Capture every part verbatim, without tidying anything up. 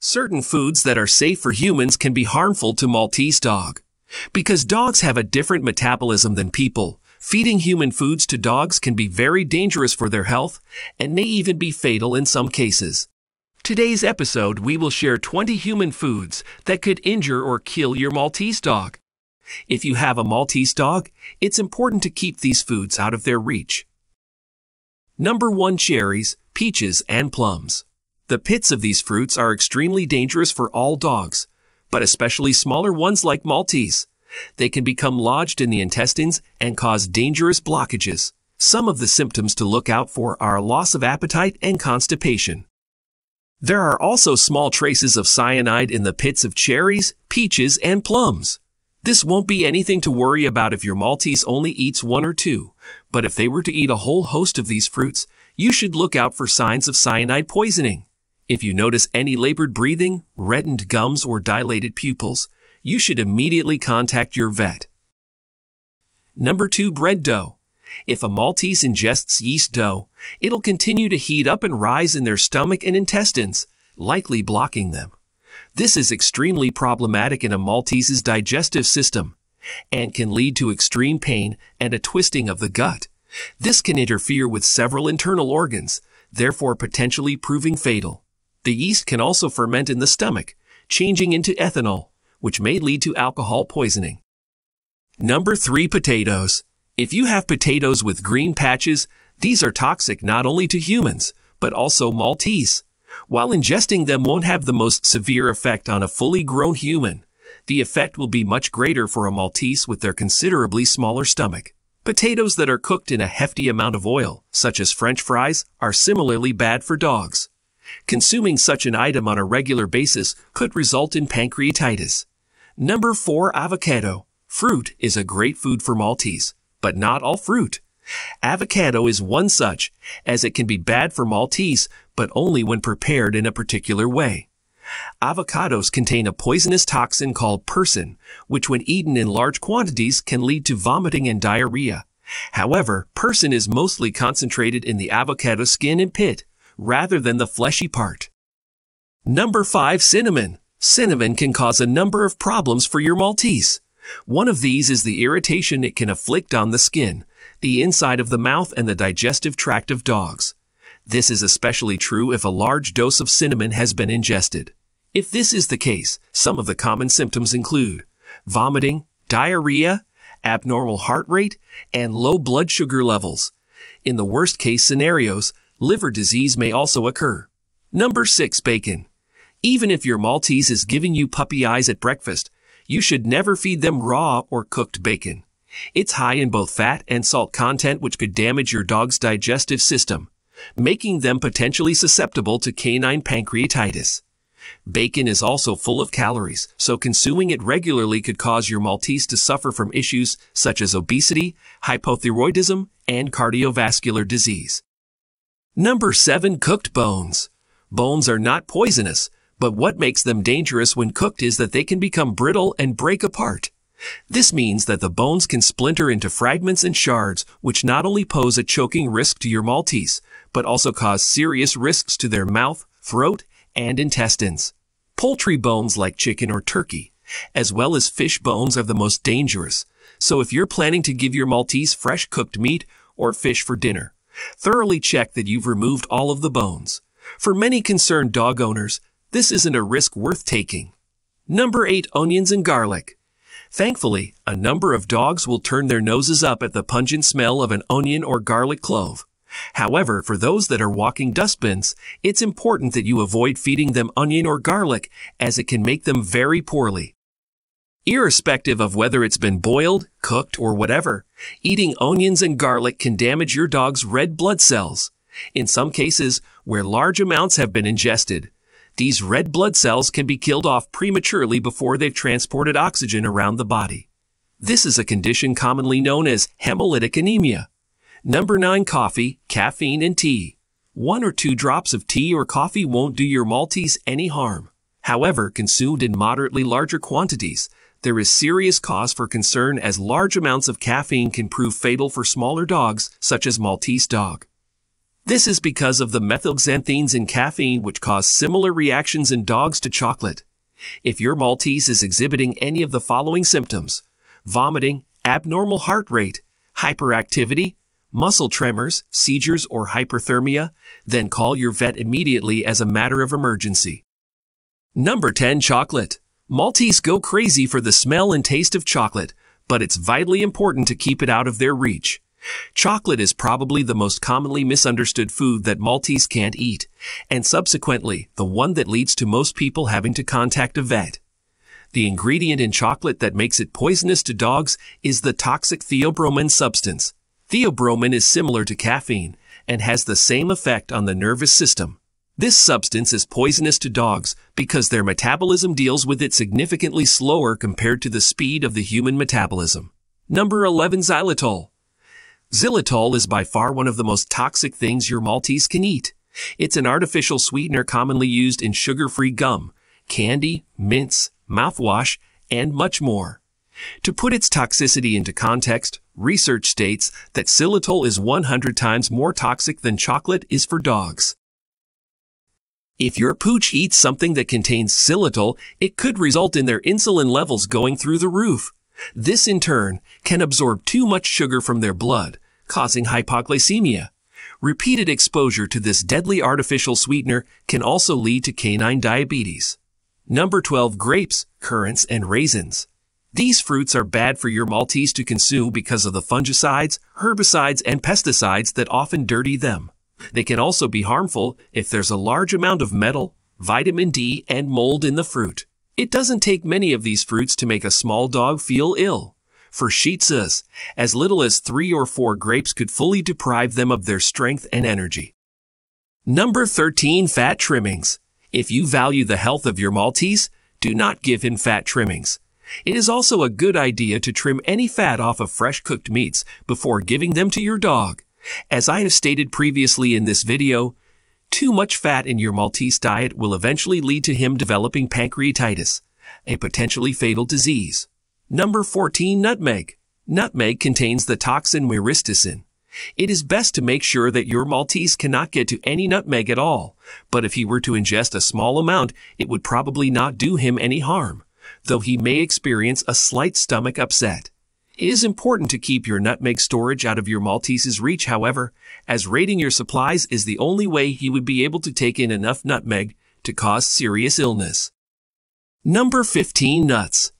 Certain foods that are safe for humans can be harmful to Maltese dog. Because dogs have a different metabolism than people, feeding human foods to dogs can be very dangerous for their health and may even be fatal in some cases. Today's episode, we will share twenty human foods that could injure or kill your Maltese dog. If you have a Maltese dog, it's important to keep these foods out of their reach. Number one. Cherries, peaches, and plums. The pits of these fruits are extremely dangerous for all dogs, but especially smaller ones like Maltese. They can become lodged in the intestines and cause dangerous blockages. Some of the symptoms to look out for are loss of appetite and constipation. There are also small traces of cyanide in the pits of cherries, peaches, and plums. This won't be anything to worry about if your Maltese only eats one or two, but if they were to eat a whole host of these fruits, you should look out for signs of cyanide poisoning. If you notice any labored breathing, reddened gums, or dilated pupils, you should immediately contact your vet. Number two. Bread dough. If a Maltese ingests yeast dough, it'll continue to heat up and rise in their stomach and intestines, likely blocking them. This is extremely problematic in a Maltese's digestive system and can lead to extreme pain and a twisting of the gut. This can interfere with several internal organs, therefore potentially proving fatal. The yeast can also ferment in the stomach, changing into ethanol, which may lead to alcohol poisoning. Number three. Potatoes. If you have potatoes with green patches, these are toxic not only to humans, but also Maltese. While ingesting them won't have the most severe effect on a fully grown human, the effect will be much greater for a Maltese with their considerably smaller stomach. Potatoes that are cooked in a hefty amount of oil, such as French fries, are similarly bad for dogs. Consuming such an item on a regular basis could result in pancreatitis. Number four. Avocado. Fruit is a great food for Maltese, but not all fruit. Avocado is one such, as it can be bad for Maltese, but only when prepared in a particular way. Avocados contain a poisonous toxin called persin, which when eaten in large quantities can lead to vomiting and diarrhea. However, persin is mostly concentrated in the avocado skin and pit, rather than the fleshy part. Number five. Cinnamon. Cinnamon can cause a number of problems for your Maltese. One of these is the irritation it can afflict on the skin, the inside of the mouth, and the digestive tract of dogs. This is especially true if a large dose of cinnamon has been ingested. If this is the case, some of the common symptoms include vomiting, diarrhea, abnormal heart rate, and low blood sugar levels. In the worst-case scenarios, liver disease may also occur. Number six. Bacon. Even if your Maltese is giving you puppy eyes at breakfast, you should never feed them raw or cooked bacon. It's high in both fat and salt content, which could damage your dog's digestive system, making them potentially susceptible to canine pancreatitis. Bacon is also full of calories, so consuming it regularly could cause your Maltese to suffer from issues such as obesity, hypothyroidism, and cardiovascular disease. Number seven. Cooked bones. Bones are not poisonous, but what makes them dangerous when cooked is that they can become brittle and break apart. This means that the bones can splinter into fragments and shards, which not only pose a choking risk to your Maltese, but also cause serious risks to their mouth, throat, and intestines. Poultry bones like chicken or turkey, as well as fish bones, are the most dangerous, so if you're planning to give your Maltese fresh cooked meat or fish for dinner, thoroughly check that you've removed all of the bones. For many concerned dog owners, this isn't a risk worth taking. Number eight. Onions and garlic. Thankfully, a number of dogs will turn their noses up at the pungent smell of an onion or garlic clove. However, for those that are walking dustbins, it's important that you avoid feeding them onion or garlic, as it can make them very poorly. Irrespective of whether it's been boiled, cooked, or whatever, eating onions and garlic can damage your dog's red blood cells. In some cases, where large amounts have been ingested, these red blood cells can be killed off prematurely before they've transported oxygen around the body. This is a condition commonly known as hemolytic anemia. Number nine. Coffee, caffeine, and tea. One or two drops of tea or coffee won't do your Maltese any harm. However, consumed in moderately larger quantities, there is serious cause for concern, as large amounts of caffeine can prove fatal for smaller dogs, such as Maltese dog. This is because of the methylxanthines in caffeine, which cause similar reactions in dogs to chocolate. If your Maltese is exhibiting any of the following symptoms: vomiting, abnormal heart rate, hyperactivity, muscle tremors, seizures, or hyperthermia, then call your vet immediately as a matter of emergency. Number ten. Chocolate. Maltese go crazy for the smell and taste of chocolate, but it's vitally important to keep it out of their reach. Chocolate is probably the most commonly misunderstood food that Maltese can't eat, and subsequently, the one that leads to most people having to contact a vet. The ingredient in chocolate that makes it poisonous to dogs is the toxic theobromine substance. Theobromine is similar to caffeine and has the same effect on the nervous system. This substance is poisonous to dogs because their metabolism deals with it significantly slower compared to the speed of the human metabolism. Number eleven. Xylitol. Xylitol is by far one of the most toxic things your Maltese can eat. It's an artificial sweetener commonly used in sugar-free gum, candy, mints, mouthwash, and much more. To put its toxicity into context, research states that xylitol is one hundred times more toxic than chocolate is for dogs. If your pooch eats something that contains xylitol, it could result in their insulin levels going through the roof. This, in turn, can absorb too much sugar from their blood, causing hypoglycemia. Repeated exposure to this deadly artificial sweetener can also lead to canine diabetes. Number twelve. Grapes, currants, and raisins. These fruits are bad for your Maltese to consume because of the fungicides, herbicides, and pesticides that often dirty them. They can also be harmful if there's a large amount of metal, vitamin D, and mold in the fruit. It doesn't take many of these fruits to make a small dog feel ill. For Shih Tzus, as little as three or four grapes could fully deprive them of their strength and energy. Number thirteen. Fat trimmings. If you value the health of your Maltese, do not give him fat trimmings. It is also a good idea to trim any fat off of fresh cooked meats before giving them to your dog. As I have stated previously in this video, too much fat in your Maltese diet will eventually lead to him developing pancreatitis, a potentially fatal disease. Number fourteen. Nutmeg. Nutmeg contains the toxin myristicin. It is best to make sure that your Maltese cannot get to any nutmeg at all, but if he were to ingest a small amount, it would probably not do him any harm, though he may experience a slight stomach upset. It is important to keep your nutmeg storage out of your Maltese's reach, however, as raiding your supplies is the only way he would be able to take in enough nutmeg to cause serious illness. Number fifteen. Nuts.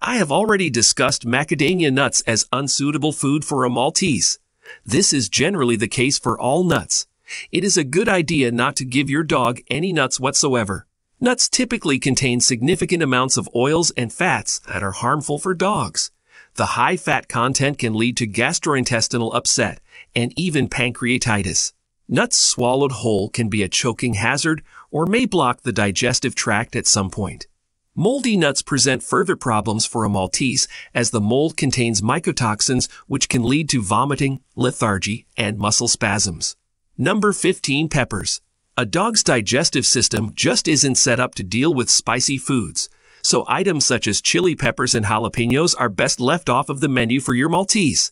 I have already discussed macadamia nuts as unsuitable food for a Maltese. This is generally the case for all nuts. It is a good idea not to give your dog any nuts whatsoever. Nuts typically contain significant amounts of oils and fats that are harmful for dogs. The high fat content can lead to gastrointestinal upset and even pancreatitis. Nuts swallowed whole can be a choking hazard or may block the digestive tract at some point. Moldy nuts present further problems for a Maltese, as the mold contains mycotoxins which can lead to vomiting, lethargy, and muscle spasms. Number fifteen. Peppers. A dog's digestive system just isn't set up to deal with spicy foods, so items such as chili peppers and jalapenos are best left off of the menu for your Maltese.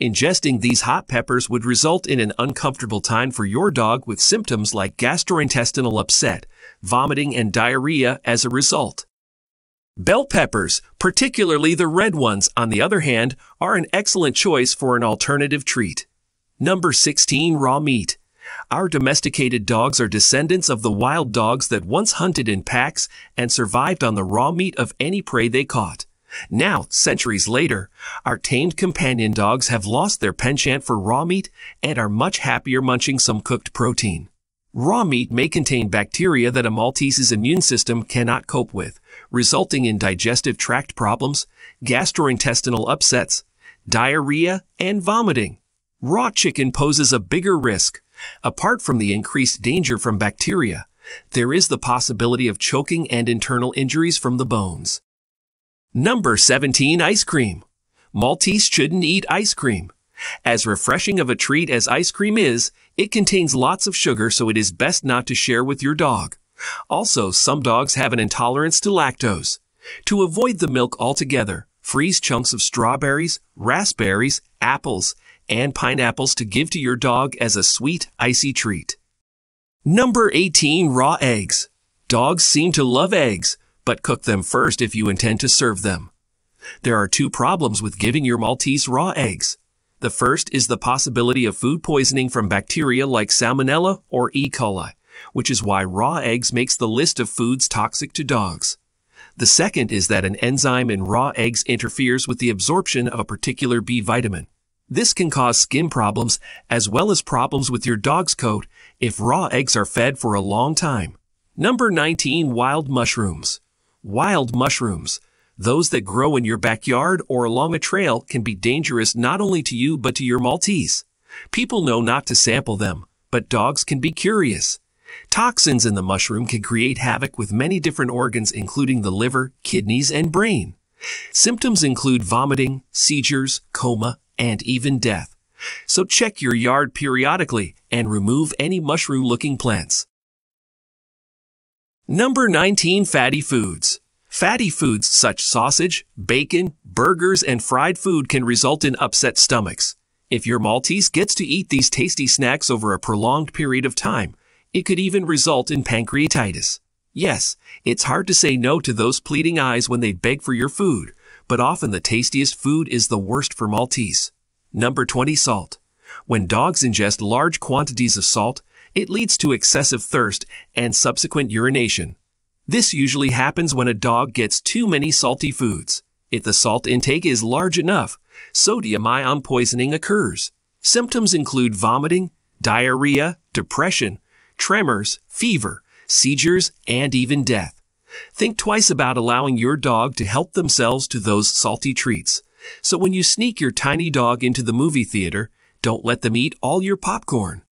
Ingesting these hot peppers would result in an uncomfortable time for your dog, with symptoms like gastrointestinal upset, vomiting, and diarrhea as a result. Bell peppers, particularly the red ones, on the other hand, are an excellent choice for an alternative treat. Number sixteen. Raw meat. Our domesticated dogs are descendants of the wild dogs that once hunted in packs and survived on the raw meat of any prey they caught. Now, centuries later, our tamed companion dogs have lost their penchant for raw meat and are much happier munching some cooked protein. Raw meat may contain bacteria that a Maltese's immune system cannot cope with, resulting in digestive tract problems, gastrointestinal upsets, diarrhea, and vomiting. Raw chicken poses a bigger risk. Apart from the increased danger from bacteria, there is the possibility of choking and internal injuries from the bones. Number seventeen. Ice cream. Maltese shouldn't eat ice cream. As refreshing of a treat as ice cream is, it contains lots of sugar, so it is best not to share with your dog. Also, some dogs have an intolerance to lactose. To avoid the milk altogether, freeze chunks of strawberries, raspberries, apples, and pineapples to give to your dog as a sweet, icy treat. Number eighteen. Raw eggs. Dogs seem to love eggs, but cook them first if you intend to serve them. There are two problems with giving your Maltese raw eggs. The first is the possibility of food poisoning from bacteria like Salmonella or E. coli, which is why raw eggs makes the list of foods toxic to dogs. The second is that an enzyme in raw eggs interferes with the absorption of a particular B vitamin. This can cause skin problems as well as problems with your dog's coat if raw eggs are fed for a long time. Number nineteen. Wild mushrooms. Wild mushrooms, those that grow in your backyard or along a trail, can be dangerous not only to you but to your Maltese. People know not to sample them, but dogs can be curious. Toxins in the mushroom can create havoc with many different organs, including the liver, kidneys, and brain. Symptoms include vomiting, seizures, coma, and even death. So check your yard periodically and remove any mushroom-looking plants. Number nineteen. Fatty foods. Fatty foods such as sausage, bacon, burgers, and fried food can result in upset stomachs. If your Maltese gets to eat these tasty snacks over a prolonged period of time, it could even result in pancreatitis. Yes, it's hard to say no to those pleading eyes when they beg for your food, but often the tastiest food is the worst for Maltese. Number twenty. Salt. When dogs ingest large quantities of salt, it leads to excessive thirst and subsequent urination. This usually happens when a dog gets too many salty foods. If the salt intake is large enough, sodium ion poisoning occurs. Symptoms include vomiting, diarrhea, depression, tremors, fever, seizures, and even death. Think twice about allowing your dog to help themselves to those salty treats. So when you sneak your tiny dog into the movie theater, don't let them eat all your popcorn.